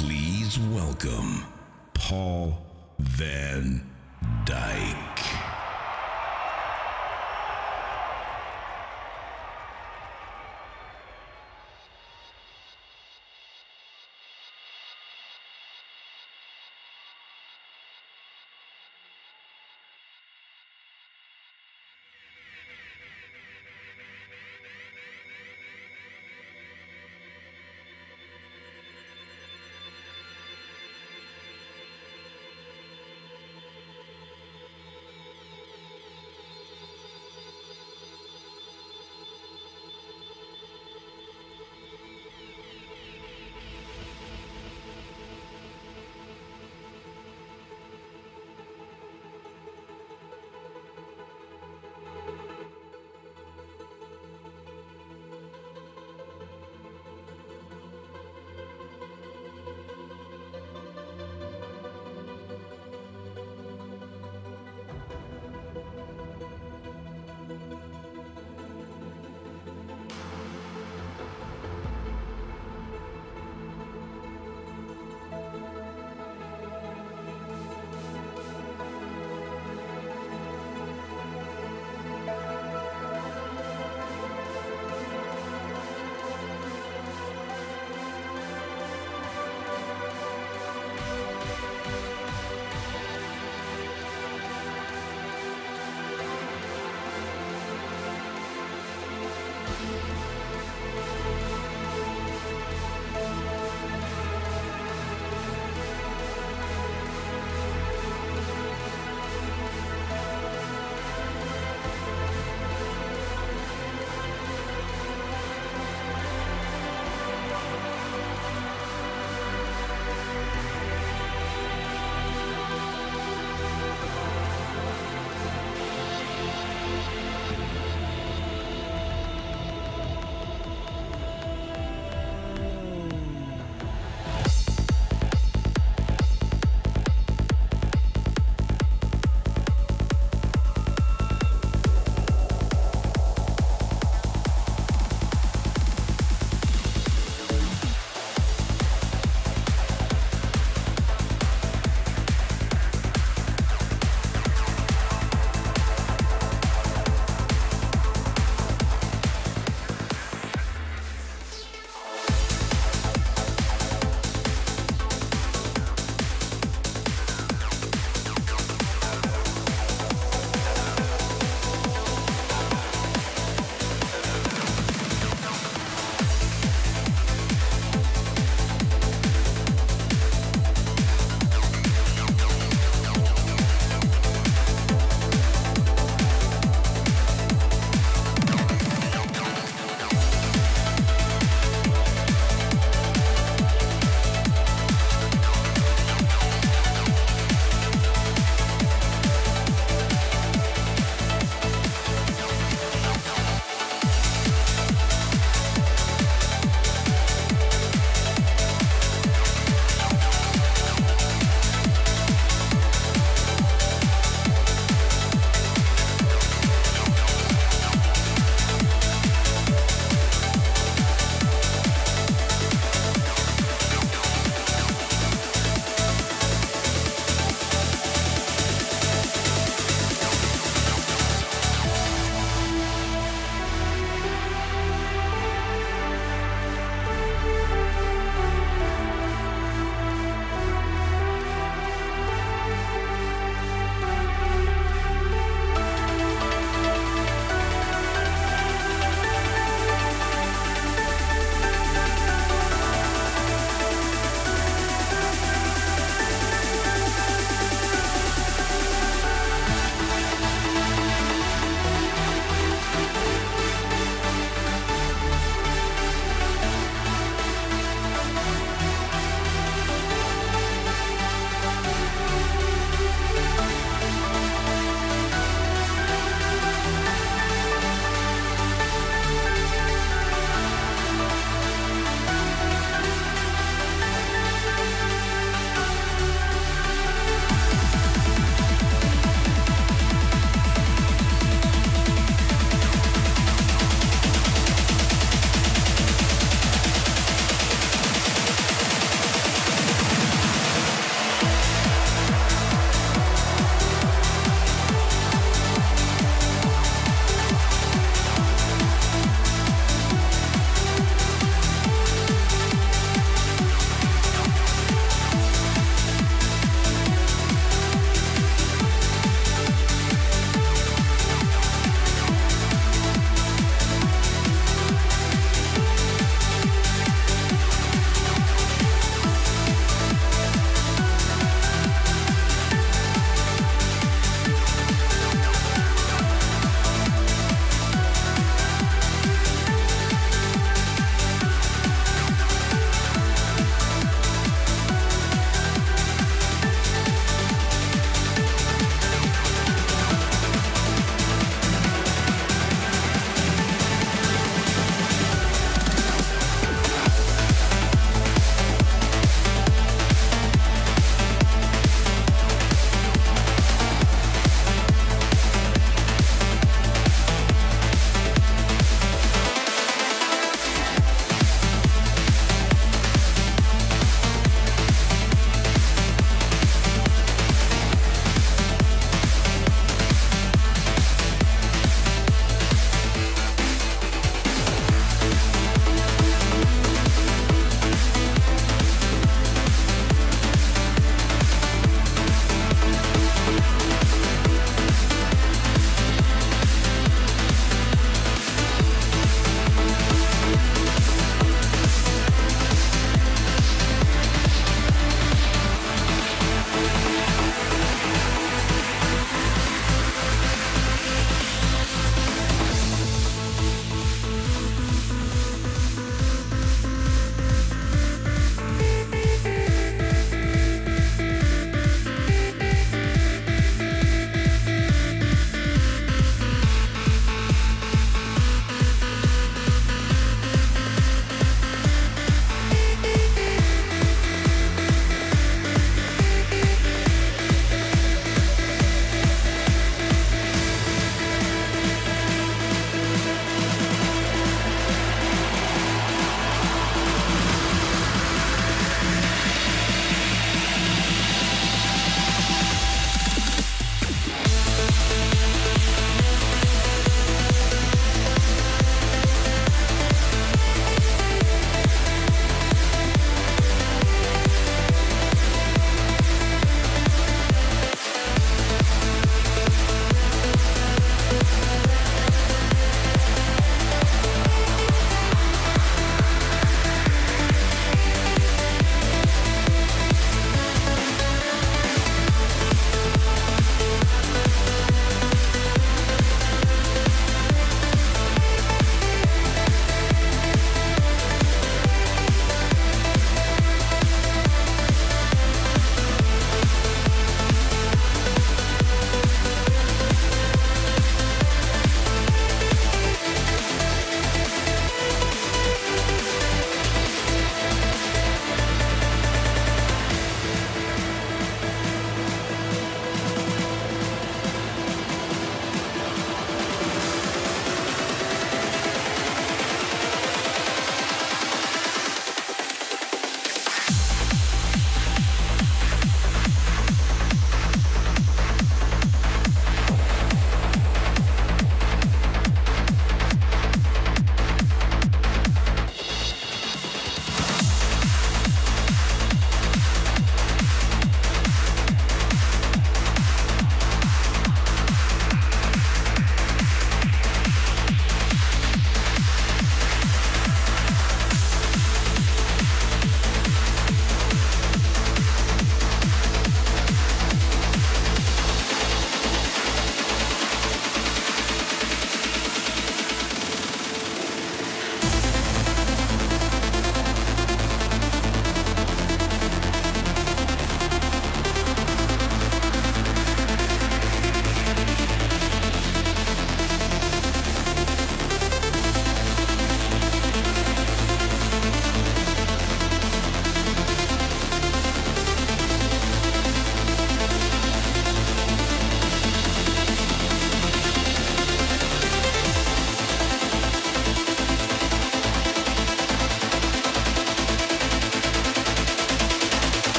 Please welcome Paul Van Dyke.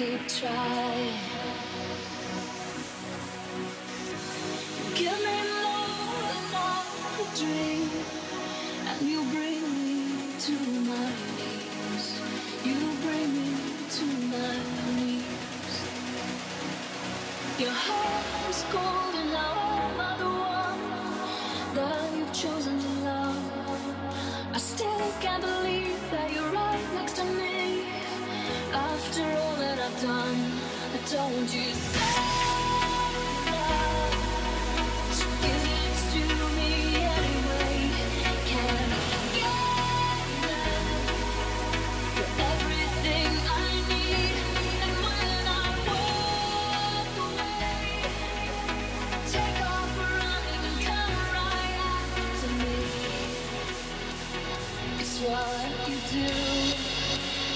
keep trying. Give me more than I could dream, and you bring me to my knees. You bring me to my knees. Your heart is cold and I'm not the one that you've chosen to love. I still can't believe that you're right next to me. After all that I've done, I don't want you to say that you give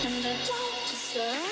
and I don't deserve.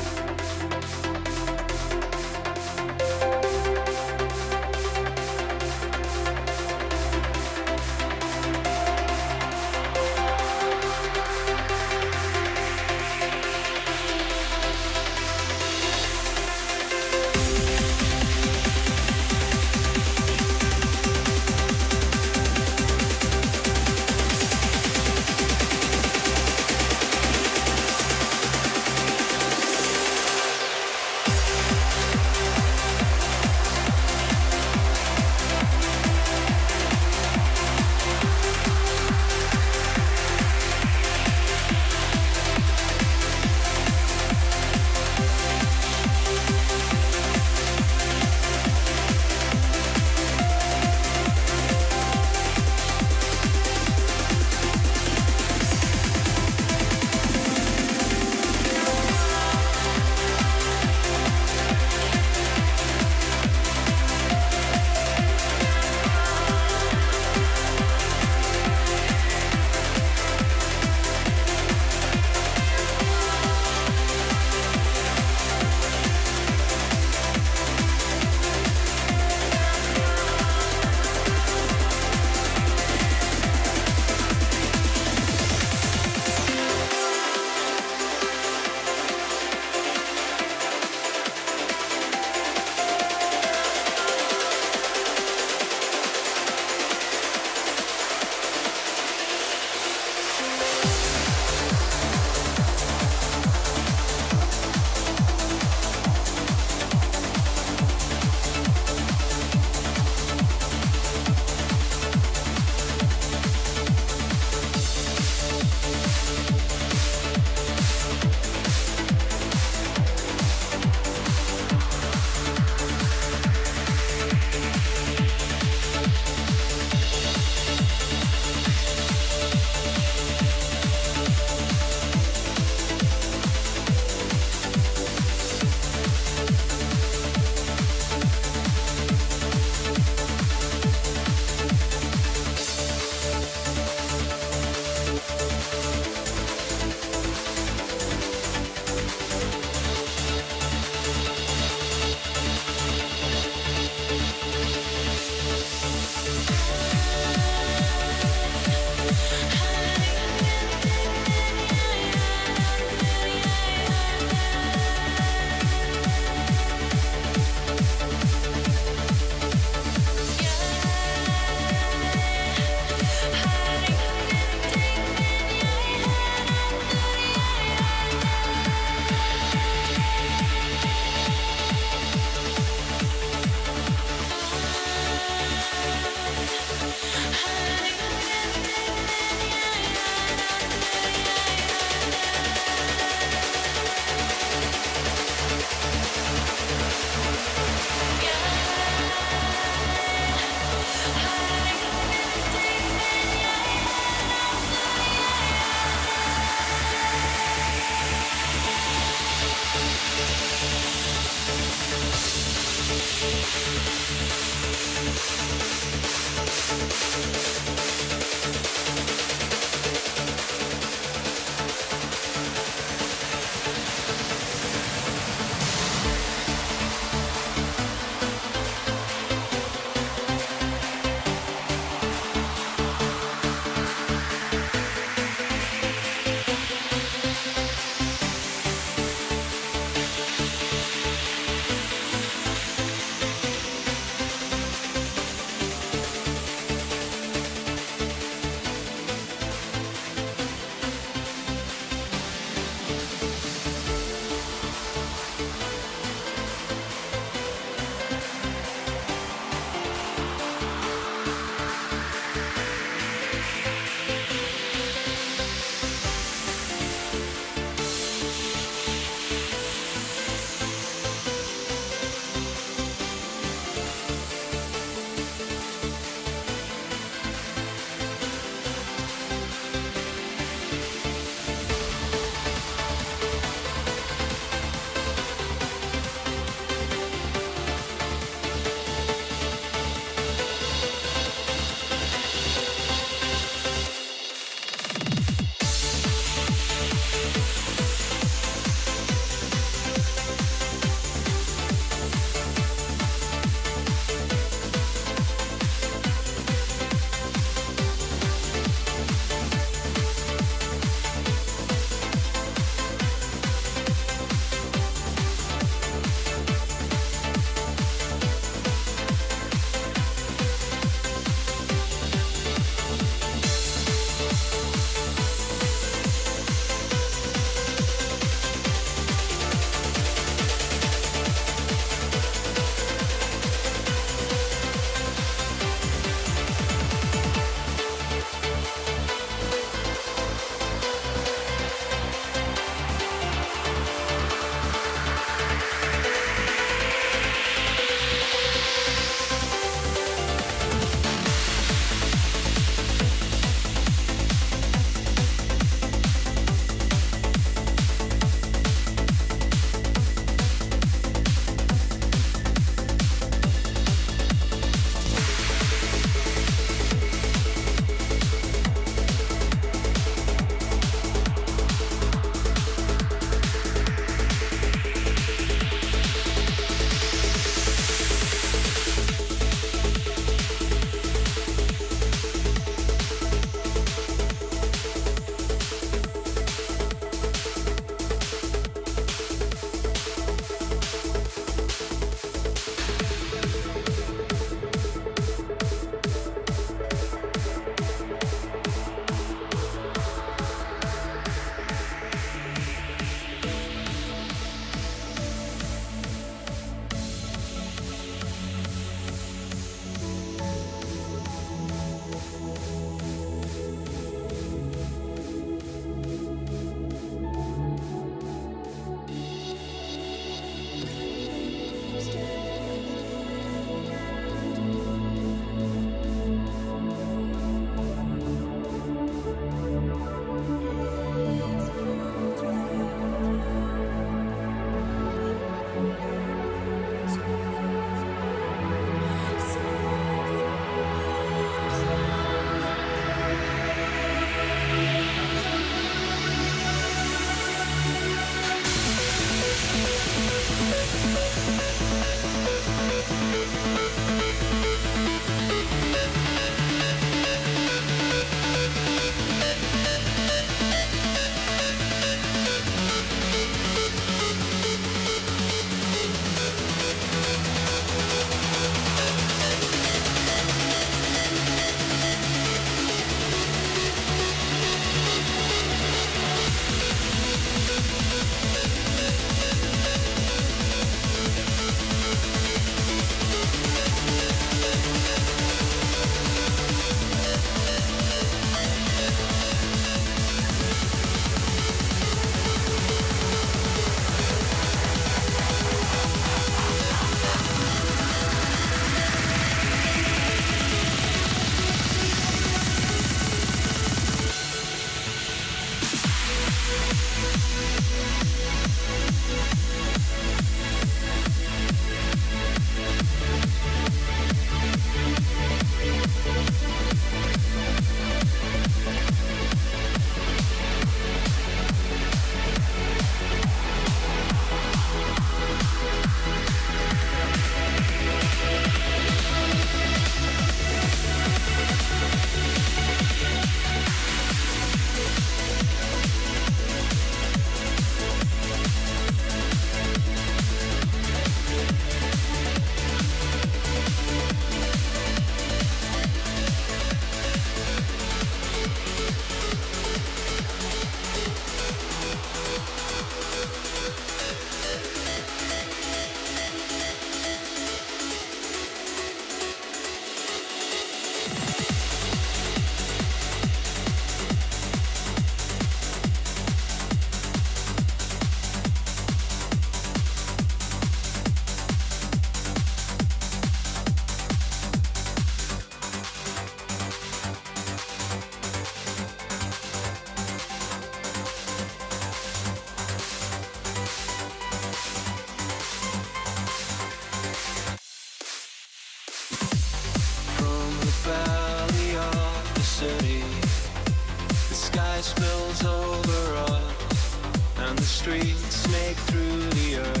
spills over us, and the streets snake through the earth.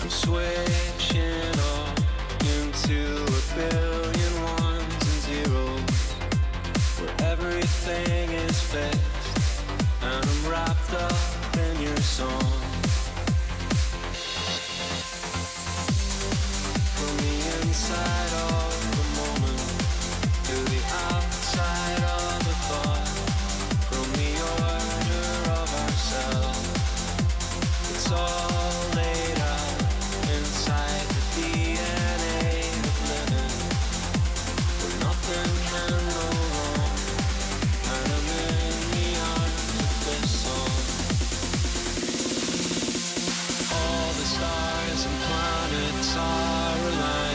I'm switching off into a billion ones and zeros, where everything is fixed, and I'm wrapped up in your song. From the inside of the moment to the outside of the thought, from the order of ourselves, it's all laid out inside the DNA of linen, where nothing can go wrong, and I'm in the arms of this song. All the stars and planets are aligned.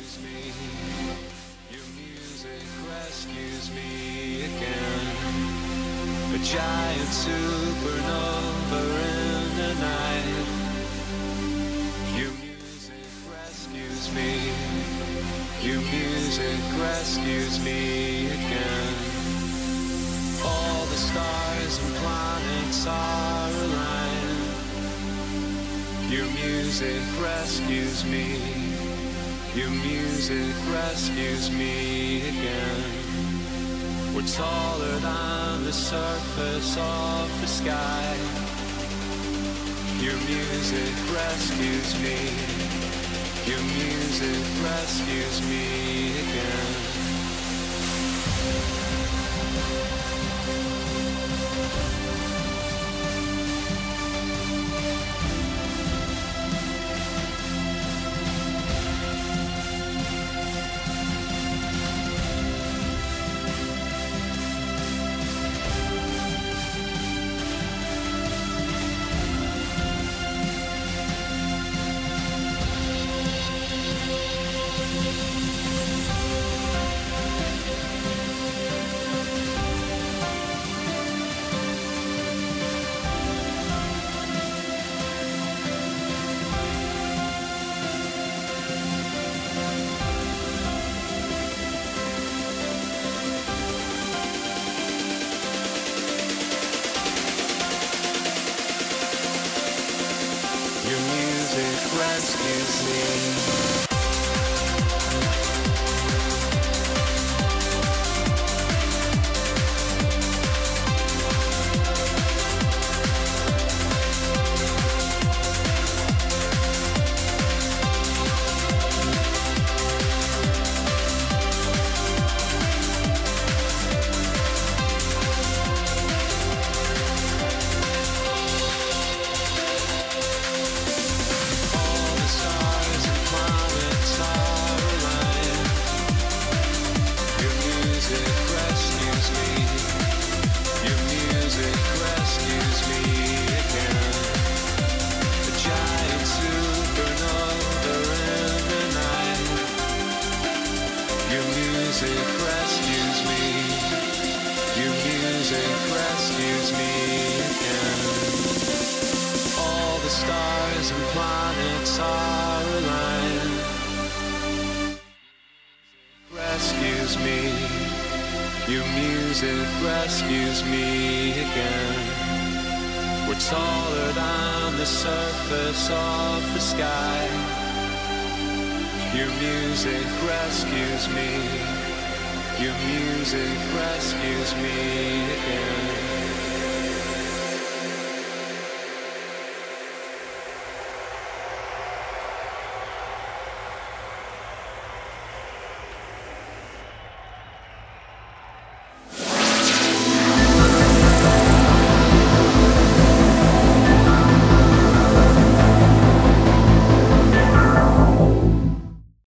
Excuse me, your music rescues me again. A giant supernova in the night. Your music rescues me. Your music rescues me again. All the stars and planets are aligned. Your music rescues me. Your music rescues me again. We're taller than the surface of the sky. Your music rescues me. Your music rescues me again. Your music rescues me again.